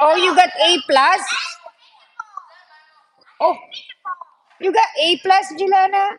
Oh, you got A plus? Oh, you got A plus, Jilana?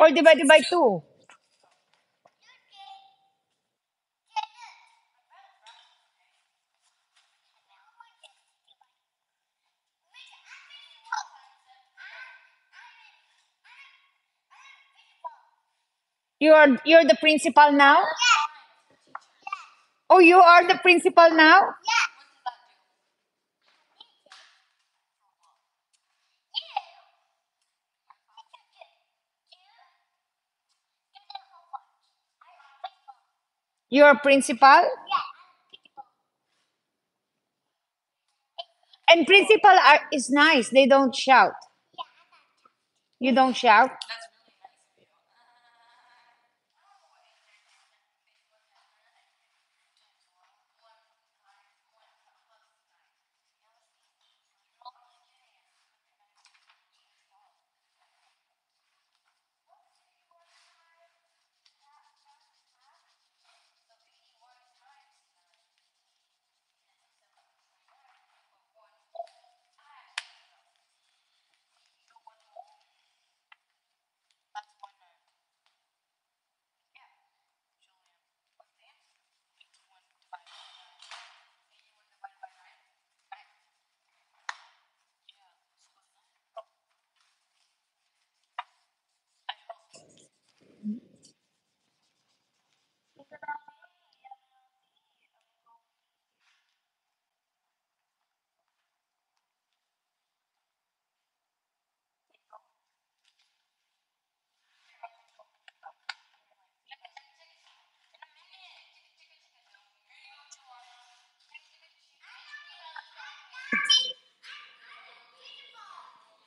Or divided by 2. You're the principal now? Oh, you are the principal now? You're a principal? And principal is nice. They don't shout. You don't shout?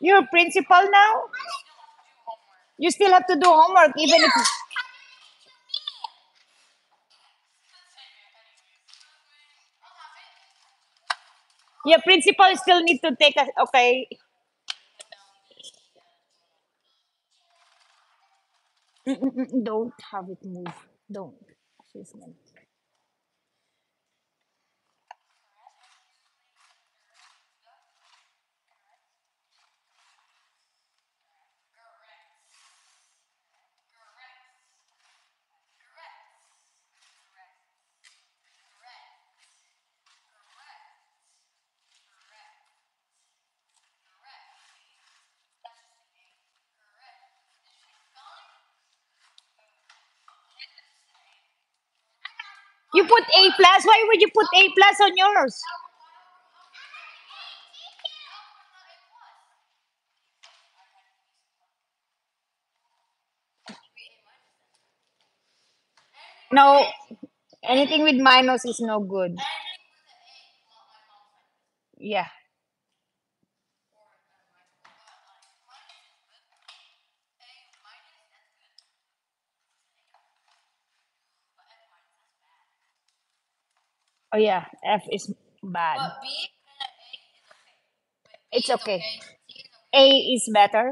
You're a principal now? You still have to do homework even if... Yeah, principal still need to take a... Okay. Don't have it move. Don't. She's not. You put A plus. Why would you put A plus on yours? No, anything with minus is no good. Yeah. Oh yeah, F is bad. But B is okay. It's okay. A is better. No, A is better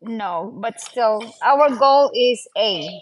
than B. No, but still, our goal is A.